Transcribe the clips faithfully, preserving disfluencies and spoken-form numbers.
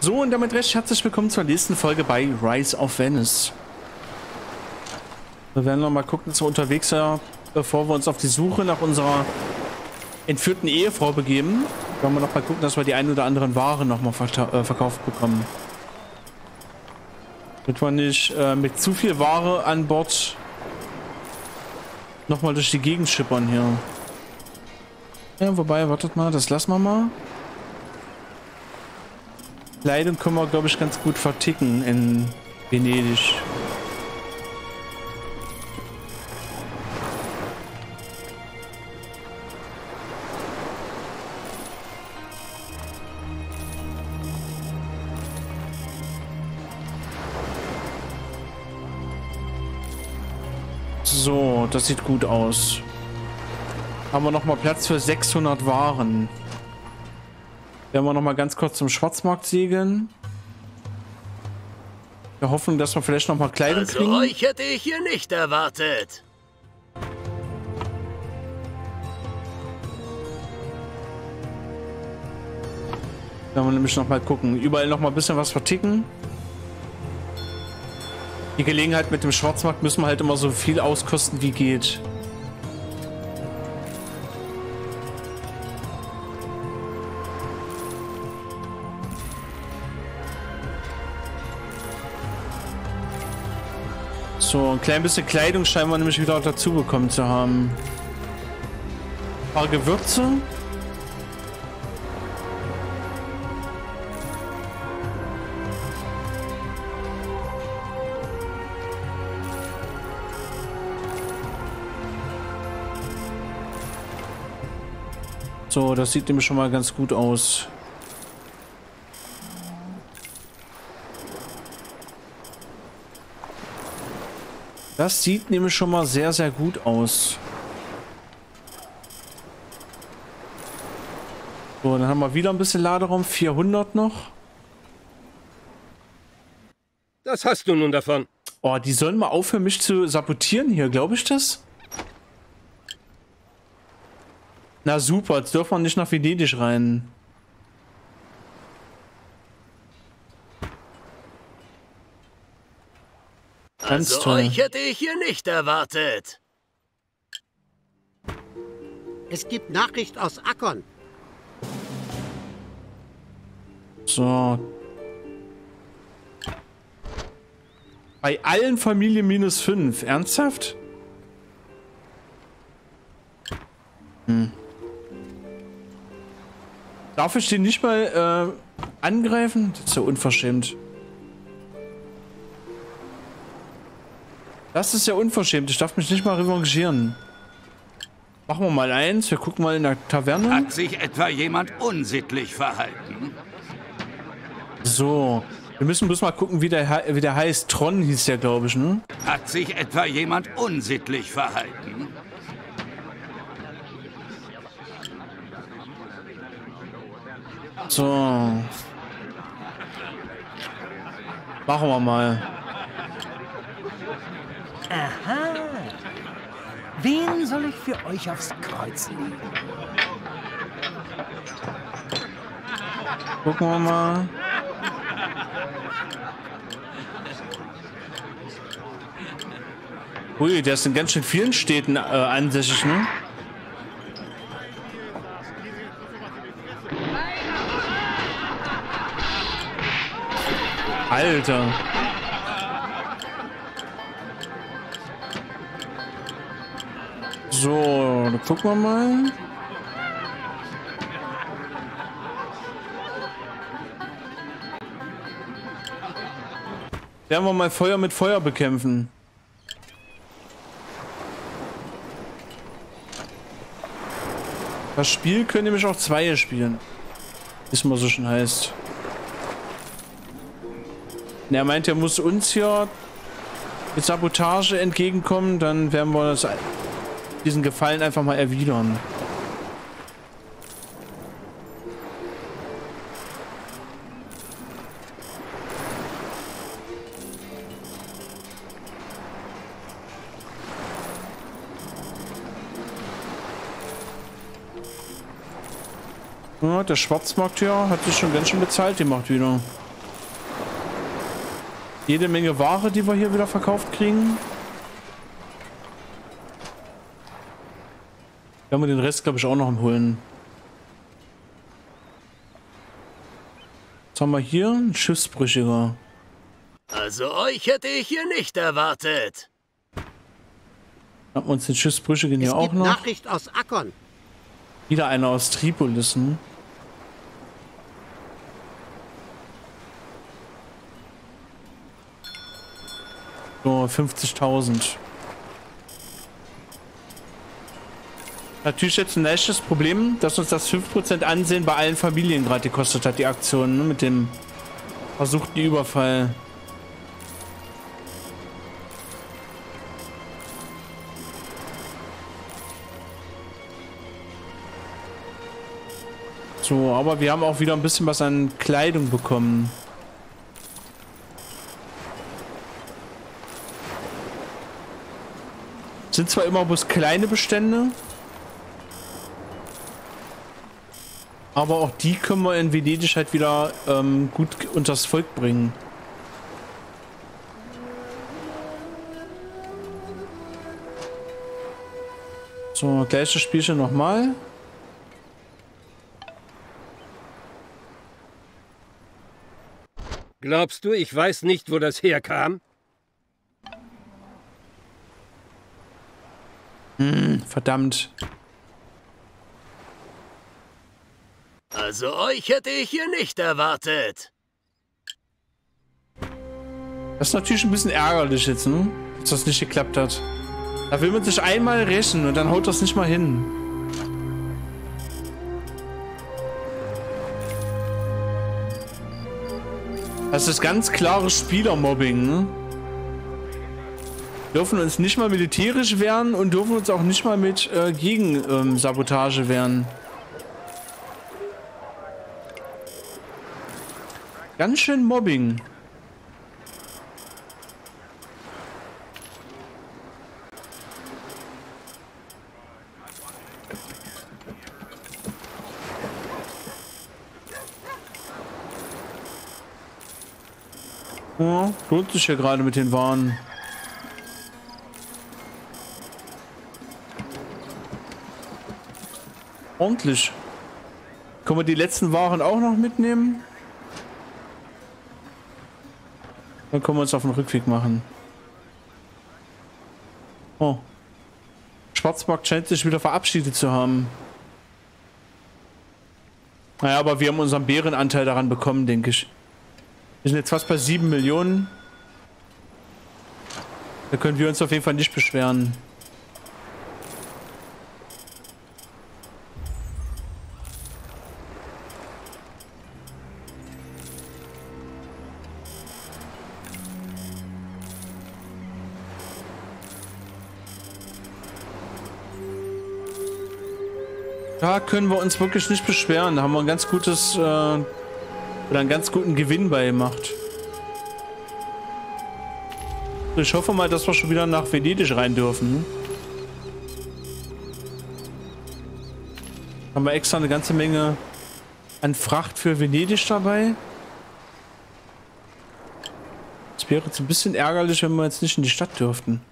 So, und damit recht herzlich willkommen zur nächsten Folge bei Rise of Venice. Wir werden nochmal gucken, dass wir unterwegs sind, bevor wir uns auf die Suche nach unserer entführten Ehefrau begeben. Wollen wir nochmal gucken, dass wir die ein oder anderen Waren nochmal verk äh, verkauft bekommen. Damit wir nicht äh, mit zu viel Ware an Bord nochmal durch die Gegend schippern hier. Ja, wobei, wartet mal, das lassen wir mal. Kleidung können wir, glaube ich, ganz gut verticken in Venedig. So, das sieht gut aus. Haben wir nochmal Platz für sechshundert Waren. Werden wir nochmal ganz kurz zum Schwarzmarkt segeln. Wir hoffen, dass wir vielleicht nochmal Kleidung also kriegen. Euch hätte ich hier nicht erwartet. Werden wir nämlich nochmal gucken. Überall nochmal ein bisschen was verticken. Die Gelegenheit mit dem Schwarzmarkt müssen wir halt immer so viel auskosten, wie geht. So, ein klein bisschen Kleidung scheinen wir nämlich wieder dazu bekommen zu haben. Ein paar Gewürze. So, das sieht nämlich schon mal ganz gut aus. Das sieht nämlich schon mal sehr, sehr gut aus. So, dann haben wir wieder ein bisschen Laderaum. vierhundert noch. Das hast du nun davon. Oh, die sollen mal aufhören, mich zu sabotieren hier. Glaube ich das? Na super, jetzt dürfen wir nicht nach Venedig rein. Ganz also toll. Euch hätte ich hier nicht erwartet. Es gibt Nachricht aus Akkon. So. Bei allen Familien minus fünf. Ernsthaft? Hm. Darf ich den nicht mal äh, angreifen? Das ist ja unverschämt. Das ist ja unverschämt. Ich darf mich nicht mal revanchieren. Machen wir mal eins. Wir gucken mal in der Taverne. Hat sich etwa jemand unsittlich verhalten? So. Wir müssen bloß mal gucken, wie der, wie der heißt. Tron hieß der, glaube ich, ne? Hat sich etwa jemand unsittlich verhalten? So. Machen wir mal. Aha. Wen soll ich für euch aufs Kreuz legen? Gucken wir mal. Ui, der ist in ganz schön vielen Städten äh, ansässig, ne? Alter. So, dann gucken wir mal. Werden wir mal Feuer mit Feuer bekämpfen. Das Spiel können nämlich auch Zweier spielen. Wie es mal so schon heißt. Und er meint, er muss uns hier mit Sabotage entgegenkommen, dann werden wir das... diesen Gefallen einfach mal erwidern. Ja, der Schwarzmarkt hier hat sich schon ganz schön bezahlt, die macht wieder. jede Menge Ware, die wir hier wieder verkauft kriegen. Können wir den Rest, glaube ich, auch noch holen. Was haben wir hier? Ein Schiffsbrüchiger. Also euch hätte ich hier nicht erwartet. Haben wir uns den Schiffsbrüchigen hier auch noch? Es gibt Nachricht aus Akkon. Wieder einer aus Tripolissen. Nur fünfzigtausend. Natürlich jetzt ein echtes Problem, dass uns das fünf Prozent Ansehen bei allen Familien gerade gekostet hat, die Aktion, ne, mit dem versuchten Überfall. So, aber wir haben auch wieder ein bisschen was an Kleidung bekommen. Sind zwar immer bloß kleine Bestände, aber auch die können wir in Venedig halt wieder ähm, gut unters Volk bringen. So, gleiches Spielchen nochmal. Glaubst du, ich weiß nicht, wo das herkam? Hm, verdammt. Also euch hätte ich hier nicht erwartet. Das ist natürlich ein bisschen ärgerlich jetzt, ne? Dass das nicht geklappt hat. Da will man sich einmal rächen und dann haut das nicht mal hin. Das ist ganz klares Spielermobbing, ne? Wir dürfen uns nicht mal militärisch wehren und dürfen uns auch nicht mal mit äh, Gegensabotage ähm, wehren. Ganz schön Mobbing. Ja, lohnt sich hier gerade mit den Waren. Ordentlich. Können wir die letzten Waren auch noch mitnehmen? Dann können wir uns auf den Rückweg machen. Oh. Schwarzmarkt scheint sich wieder verabschiedet zu haben. Naja, aber wir haben unseren Bärenanteil daran bekommen, denke ich. Wir sind jetzt fast bei sieben Millionen. Da können wir uns auf jeden Fall nicht beschweren. Da können wir uns wirklich nicht beschweren. Da haben wir ein ganz gutes, äh, oder einen ganz guten Gewinn bei gemacht. Ich hoffe mal, dass wir schon wieder nach Venedig rein dürfen. Haben wir extra eine ganze Menge an Fracht für Venedig dabei. Es wäre jetzt ein bisschen ärgerlich, wenn wir jetzt nicht in die Stadt dürften.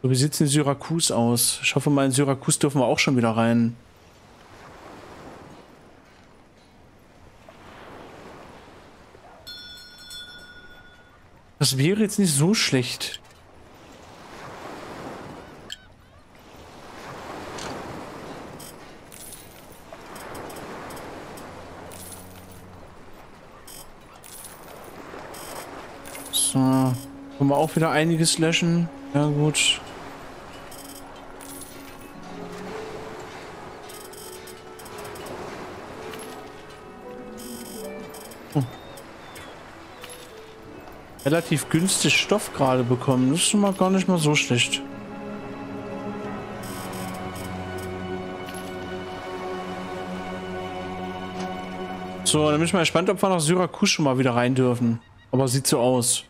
So, wie sieht es in Syrakus aus? Ich hoffe mal, in Syrakus dürfen wir auch schon wieder rein. Das wäre jetzt nicht so schlecht. So, können wir auch wieder einiges löschen. Ja, gut. Relativ günstig Stoff gerade bekommen. Das ist schon mal gar nicht mal so schlecht. So, dann bin ich mal gespannt, ob wir nach Syrakus schon mal wieder rein dürfen. Aber sieht so aus.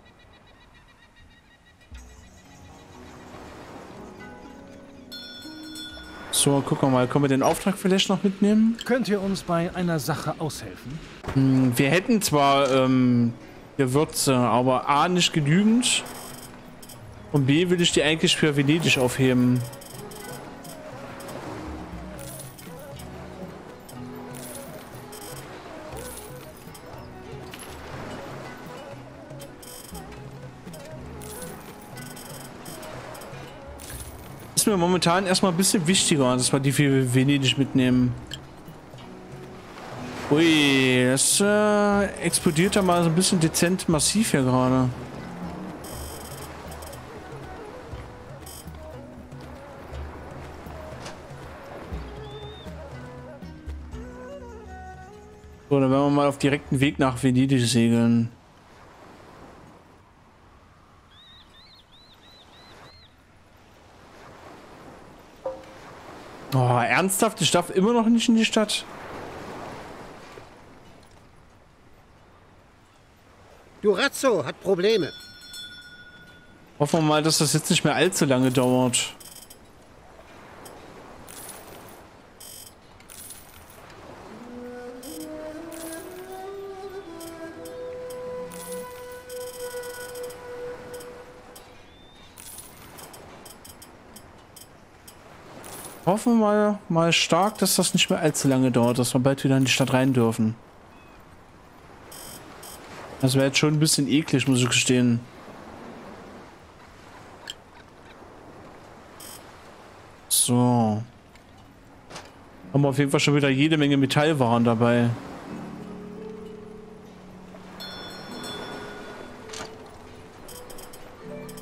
So, gucken wir mal. Können wir den Auftrag vielleicht noch mitnehmen? Könnt ihr uns bei einer Sache aushelfen? Hm, wir hätten zwar ähm, Gewürze, aber A nicht genügend und B will ich die eigentlich für Venedig aufheben. Ist mir momentan erstmal ein bisschen wichtiger, dass wir die für Venedig mitnehmen. Ui, das äh, explodiert ja mal so ein bisschen dezent massiv hier gerade. So, dann werden wir mal auf direkten Weg nach Venedig segeln. Oh, ernsthaft? Ich darf immer noch nicht in die Stadt? Durazzo hat Probleme. Hoffen wir mal, dass das jetzt nicht mehr allzu lange dauert. Hoffen wir mal, mal stark, dass das nicht mehr allzu lange dauert, dass wir bald wieder in die Stadt rein dürfen. Das wäre jetzt schon ein bisschen eklig, muss ich gestehen. So. Haben wir auf jeden Fall schon wieder jede Menge Metallwaren dabei.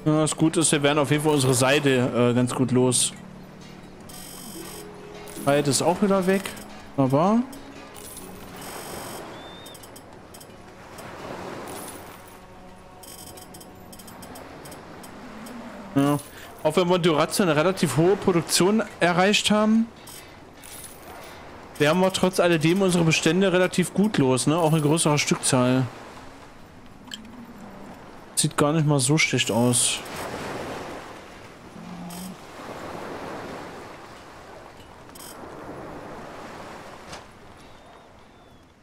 Ja, das Gute ist, wir werden auf jeden Fall unsere Seide äh, ganz gut los. Seide ist auch wieder weg. Wunderbar. Ja. Auch wenn wir in Durazzo eine relativ hohe Produktion erreicht haben, werden wir trotz alledem unsere Bestände relativ gut los, ne? Auch in größerer Stückzahl. Sieht gar nicht mal so schlecht aus.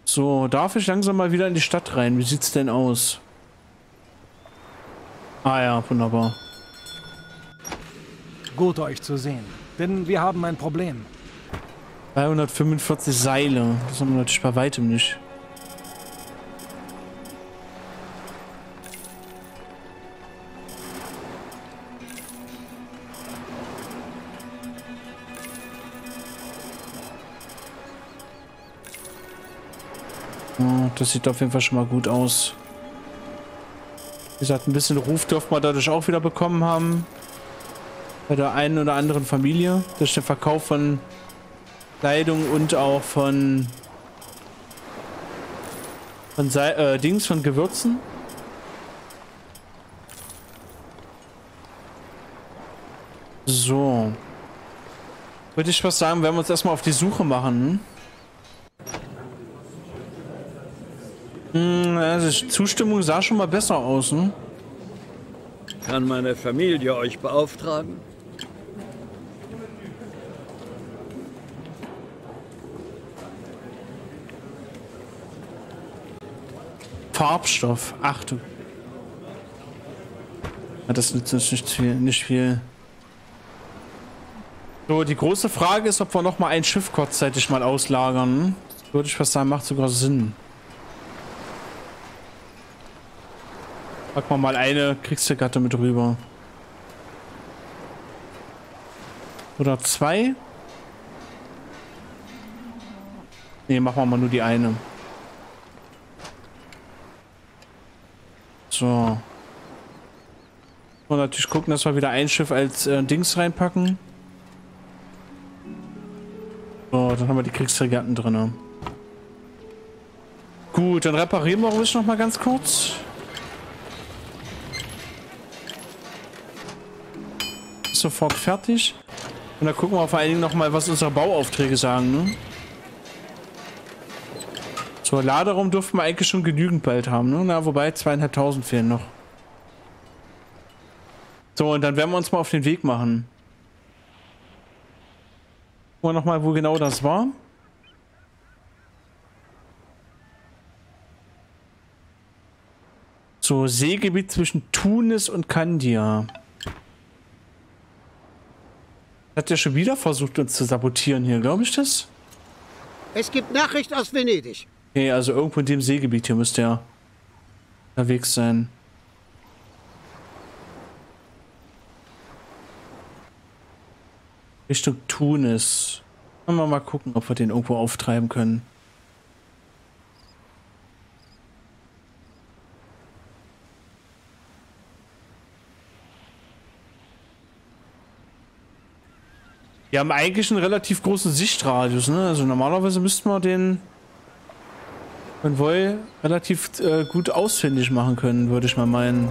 So, darf ich langsam mal wieder in die Stadt rein? Wie sieht's denn aus? Ah ja, wunderbar. Gut, euch zu sehen, denn wir haben ein Problem. dreihundertfünfundvierzig Seile, das haben wir natürlich bei weitem nicht. Ja, das sieht auf jeden Fall schon mal gut aus. Wie gesagt, ein bisschen Ruf dürfen wir dadurch auch wieder bekommen haben. Bei der einen oder anderen Familie durch den Verkauf von Kleidung und auch von von Se äh, Dings von Gewürzen. So, würde ich was sagen, werden wir uns erstmal auf die Suche machen. Hm, also die Zustimmung sah schon mal besser aus, ne? Kann meine Familie euch beauftragen? Farbstoff, Achtung. Das nützt uns nicht viel, nicht viel. So, die große Frage ist, ob wir noch mal ein Schiff kurzzeitig mal auslagern. Das würde ich fast sagen, macht sogar Sinn. Pack mal mal eine Kriegsregatte mit rüber. Oder zwei? Ne, machen wir mal nur die eine. So. Und natürlich gucken, dass wir wieder ein Schiff als äh, Dings reinpacken. So, dann haben wir die Kriegsregatten drin. Gut, dann reparieren wir ruhig noch mal ganz kurz. Sofort fertig. Und da gucken wir vor allen Dingen noch mal, was unsere Bauaufträge sagen. Ne? So, Laderaum durften wir eigentlich schon genügend bald haben. Ne? Na, wobei zweieinhalbtausend fehlen noch. So, und dann werden wir uns mal auf den Weg machen. Gucken wir noch mal, wo genau das war. So, Seegebiet zwischen Tunis und Kandia. Hat der schon wieder versucht, uns zu sabotieren hier, glaube ich das? Es gibt Nachricht aus Venedig. Okay, also irgendwo in dem Seegebiet hier müsste er unterwegs sein. Richtung Tunis. Können wir mal gucken, ob wir den irgendwo auftreiben können. Wir haben eigentlich einen relativ großen Sichtradius, ne? Also normalerweise müssten wir den Konvoi relativ äh, gut ausfindig machen können, würde ich mal meinen.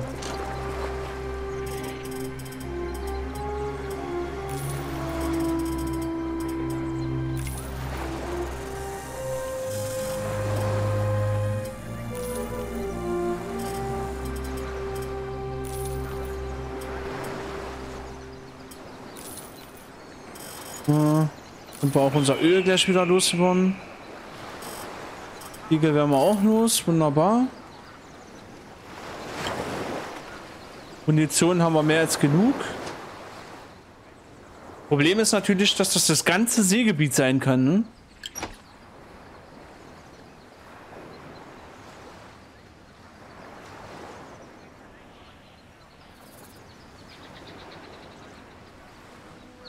War auch unser Öl gleich wieder losgeworden. Igel werden wir auch los. Wunderbar. Munition haben wir mehr als genug. Problem ist natürlich, dass das das ganze Seegebiet sein kann. Ne?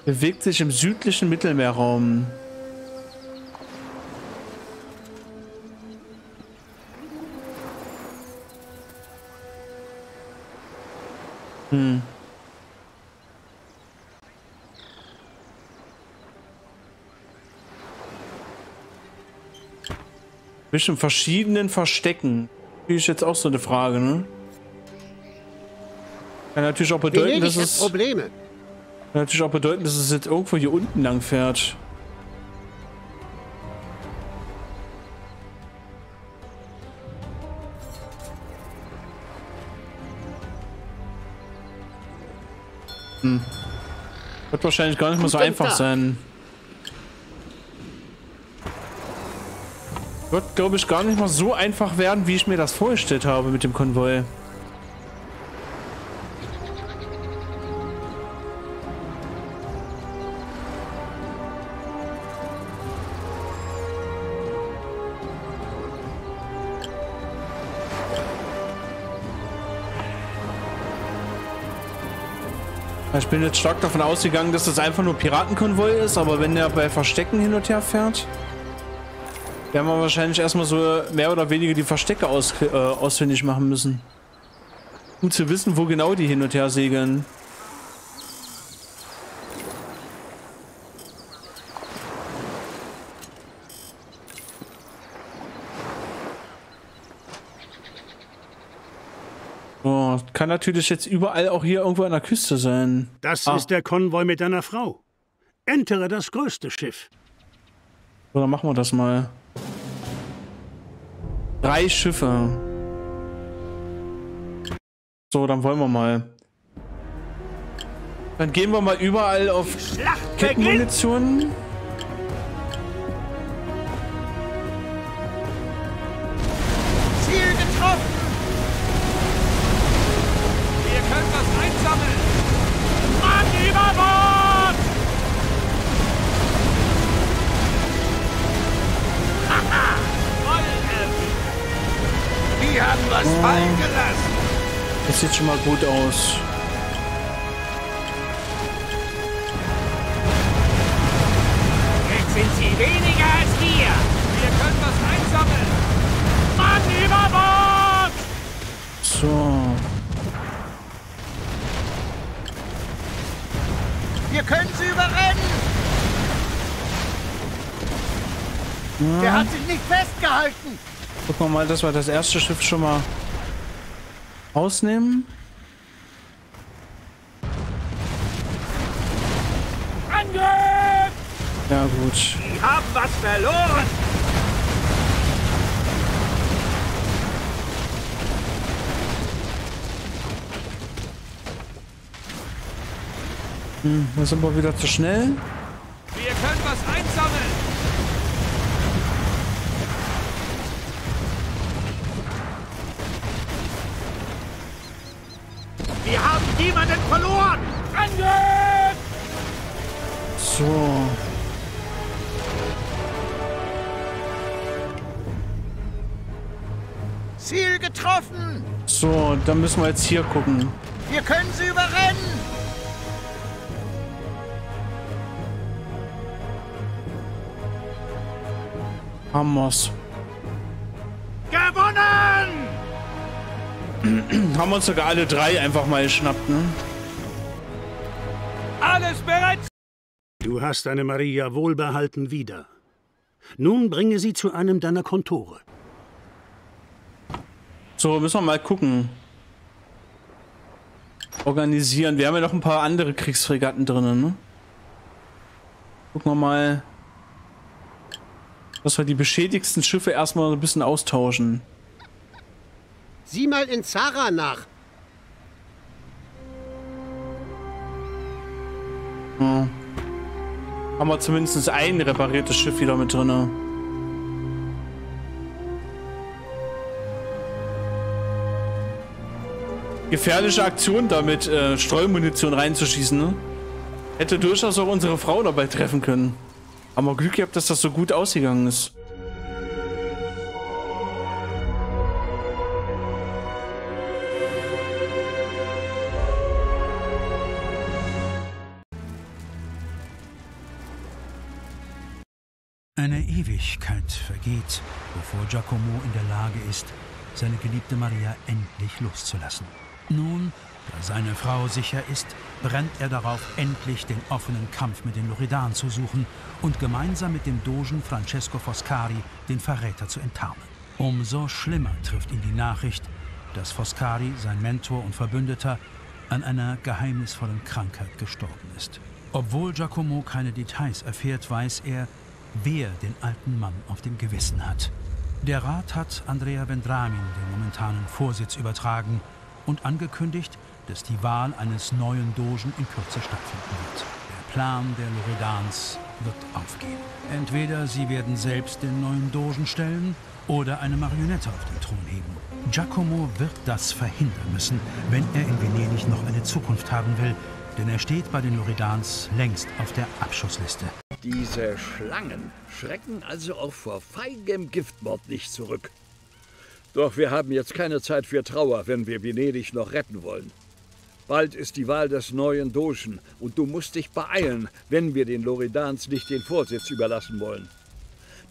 Bewegt sich im südlichen Mittelmeerraum. Hm. Zwischen verschiedenen Verstecken. Das ist jetzt auch so eine Frage, ne? Kann natürlich auch bedeuten, dass es Probleme. Natürlich auch bedeuten, dass es jetzt irgendwo hier unten lang fährt. Hm. Wird wahrscheinlich gar nicht mal so einfach sein. Wird, glaube ich, gar nicht mal so einfach werden, wie ich mir das vorgestellt habe mit dem Konvoi. Ich bin jetzt stark davon ausgegangen, dass das einfach nur Piratenkonvoi ist, aber wenn der bei Verstecken hin und her fährt, werden wir wahrscheinlich erstmal so mehr oder weniger die Verstecke aus, äh, ausfindig machen müssen. Um zu wissen, wo genau die hin und her segeln. Kann natürlich jetzt überall auch hier irgendwo an der Küste sein. Das ah. ist der Konvoi mit deiner Frau. Entere das größte Schiff. Oder machen wir das mal. Drei Schiffe. So, dann wollen wir mal. Dann gehen wir mal überall auf Kettenmunition. Das sieht schon mal gut aus. Jetzt sind sie weniger als wir. Wir können was einsammeln. Mann über Bord! So. Wir können sie überrennen. Ja. Der hat sich nicht festgehalten. Gucken wir mal, dass wir das erste Schiff schon mal ausnehmen. Angriff! Ja, gut. Sie haben was verloren! Hm, da sind wir wieder zu schnell. Wir können was einsammeln! Angriff! So. Ziel getroffen! So, dann müssen wir jetzt hier gucken. Wir können sie überrennen! Hammers. Gewonnen! Haben wir uns sogar alle drei einfach mal geschnappt, ne? Alles bereit! Du hast deine Maria wohlbehalten wieder. Nun bringe sie zu einem deiner Kontore. So, müssen wir mal gucken. Organisieren. Wir haben ja noch ein paar andere Kriegsfregatten drinnen, ne? Gucken wir mal, dass wir die beschädigsten Schiffe erstmal ein bisschen austauschen. Sieh mal in Zara nach. Hm. Haben wir zumindest ein repariertes Schiff wieder mit drin. Gefährliche Aktion damit, äh, Streumunition reinzuschießen, ne? Hätte durchaus auch unsere Frau dabei treffen können. Haben wir Glück gehabt, dass das so gut ausgegangen ist. Eine Ewigkeit vergeht, bevor Giacomo in der Lage ist, seine geliebte Maria endlich loszulassen. Nun, da seine Frau sicher ist, brennt er darauf, endlich den offenen Kampf mit den Loredan zu suchen und gemeinsam mit dem Dogen Francesco Foscari den Verräter zu enttarnen. Umso schlimmer trifft ihn die Nachricht, dass Foscari, sein Mentor und Verbündeter, an einer geheimnisvollen Krankheit gestorben ist. Obwohl Giacomo keine Details erfährt, weiß er, wer den alten Mann auf dem Gewissen hat. Der Rat hat Andrea Vendramin den momentanen Vorsitz übertragen und angekündigt, dass die Wahl eines neuen Dogen in Kürze stattfinden wird. Der Plan der Loredans wird aufgehen. Entweder sie werden selbst den neuen Dogen stellen oder eine Marionette auf den Thron heben. Giacomo wird das verhindern müssen, wenn er in Venedig noch eine Zukunft haben will, denn er steht bei den Loredans längst auf der Abschussliste. Diese Schlangen schrecken also auch vor feigem Giftmord nicht zurück. Doch wir haben jetzt keine Zeit für Trauer, wenn wir Venedig noch retten wollen. Bald ist die Wahl des neuen Dogen und du musst dich beeilen, wenn wir den Loredans nicht den Vorsitz überlassen wollen.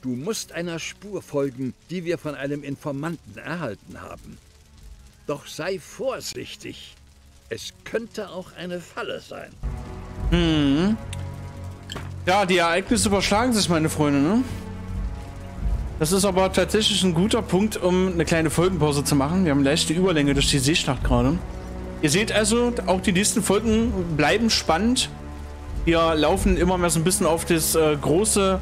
Du musst einer Spur folgen, die wir von einem Informanten erhalten haben. Doch sei vorsichtig. Es könnte auch eine Falle sein. Hm. Ja, die Ereignisse überschlagen sich, meine Freunde, ne? Das ist aber tatsächlich ein guter Punkt, um eine kleine Folgenpause zu machen. Wir haben leichte Überlänge durch die Seeschlacht gerade. Ihr seht also, auch die nächsten Folgen bleiben spannend. Wir laufen immer mehr so ein bisschen auf das äh, große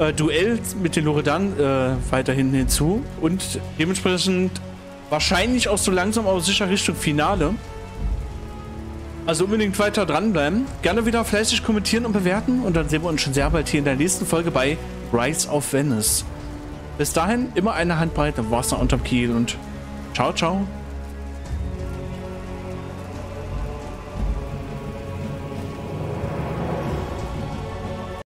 äh, Duell mit den Loredan äh, weiterhin hinzu. Und dementsprechend wahrscheinlich auch so langsam, aber sicher Richtung Finale. Also unbedingt weiter dranbleiben. Gerne wieder fleißig kommentieren und bewerten. Und dann sehen wir uns schon sehr bald hier in der nächsten Folge bei Rise of Venice. Bis dahin immer eine Handbreit Wasser unterm Kiel und ciao, ciao.